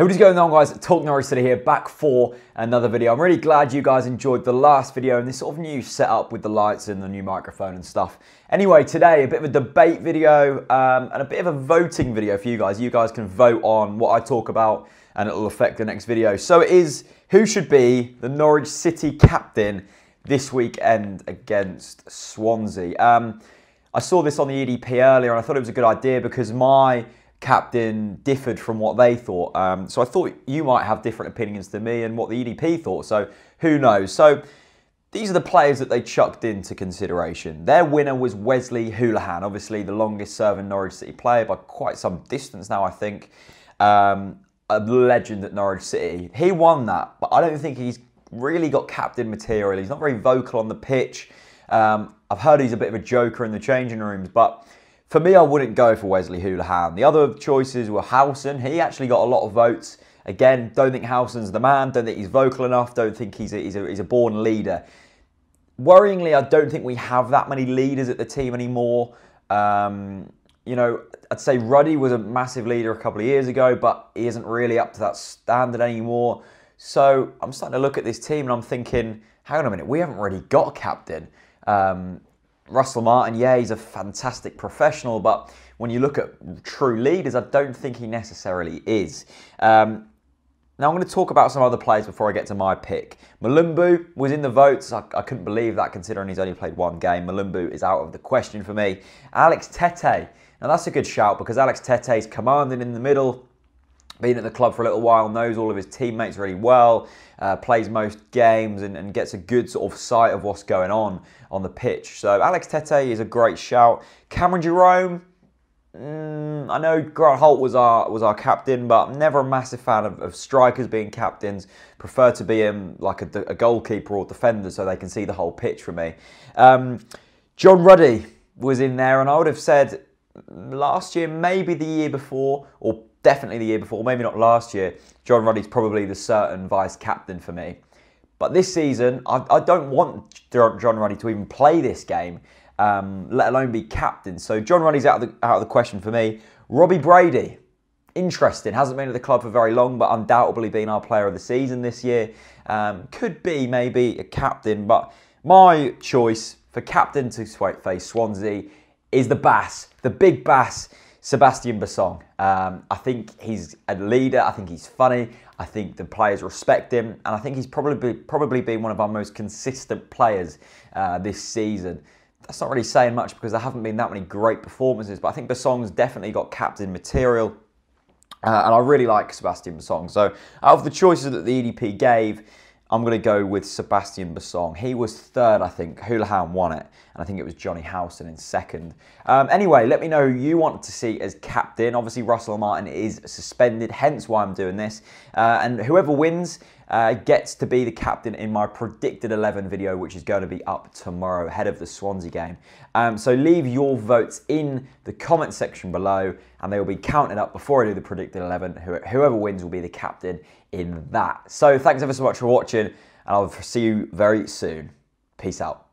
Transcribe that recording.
Hey, what is going on, guys? Talk Norwich City here, back for another video. I'm really glad you guys enjoyed the last video and this sort of new setup with the lights and the new microphone and stuff. Anyway, today, a bit of a debate video and a bit of a voting video for you guys. You guys can vote on what I talk about and it'll affect the next video. So it is, who should be the Norwich City captain this weekend against Swansea? I saw this on the EDP earlier and I thought it was a good idea because my captain differed from what they thought. So I thought you might have different opinions to me and what the EDP thought. So who knows? So these are the players that they chucked into consideration. Their winner was Wesley Hoolahan, obviously the longest serving Norwich City player by quite some distance now, I think. A legend at Norwich City. He won that, but I don't think he's really got captain material. He's not very vocal on the pitch. I've heard he's a bit of a joker in the changing rooms, but for me, I wouldn't go for Wesley Hoolahan. The other choices were Howson. He actually got a lot of votes. Again, don't think Howson's the man. Don't think he's vocal enough. Don't think he's a born leader. Worryingly, I don't think we have that many leaders at the team anymore. You know, I'd say Ruddy was a massive leader a couple of years ago, but he isn't really up to that standard anymore. So I'm starting to look at this team and I'm thinking, hang on a minute, we haven't really got a captain. Russell Martin, yeah, he's a fantastic professional, but when you look at true leaders, I don't think he necessarily is. Now, I'm going to talk about some other players before I get to my pick. Malumbu was in the votes. I couldn't believe that, considering he's only played one game. Malumbu is out of the question for me. Alex Tettey. Now, that's a good shout, because Alex Tettey's commanding in the middle, been at the club for a little while, knows all of his teammates really well, plays most games and gets a good sort of sight of what's going on the pitch. So Alex Tettey is a great shout. Cameron Jerome, I know Grant Holt was our captain, but I'm never a massive fan of strikers being captains. Prefer to be like a goalkeeper or defender so they can see the whole pitch for me. John Ruddy was in there, and I would have said last year, maybe the year before, or definitely the year before, maybe not last year, John Ruddy's probably the certain vice-captain for me. But this season, I don't want John Ruddy to even play this game, let alone be captain. So John Ruddy's out of the question for me. Robbie Brady, interesting. Hasn't been at the club for very long, but undoubtedly been our player of the season this year. Could be maybe a captain, but my choice for captain to face Swansea is the Bass, the big Bass, Sebastian Bassong. I think he's a leader. I think he's funny. I think the players respect him. And I think he's probably been one of our most consistent players this season. That's not really saying much because there haven't been that many great performances, but I think Bassong's definitely got captain material. And I really like Sebastian Bassong. So out of the choices that the EDP gave, I'm going to go with Sebastian Bassong. He was third, I think. Hoolahan won it. And I think it was Johnny Howson in second. Anyway, let me know who you want to see as captain. Obviously, Russell Martin is suspended, hence why I'm doing this. And whoever wins gets to be the captain in my predicted 11 video, which is going to be up tomorrow, ahead of the Swansea game. So leave your votes in the comment section below, and they will be counted up before I do the predicted 11. Whoever wins will be the captain in that. So thanks ever so much for watching, and I'll see you very soon. Peace out.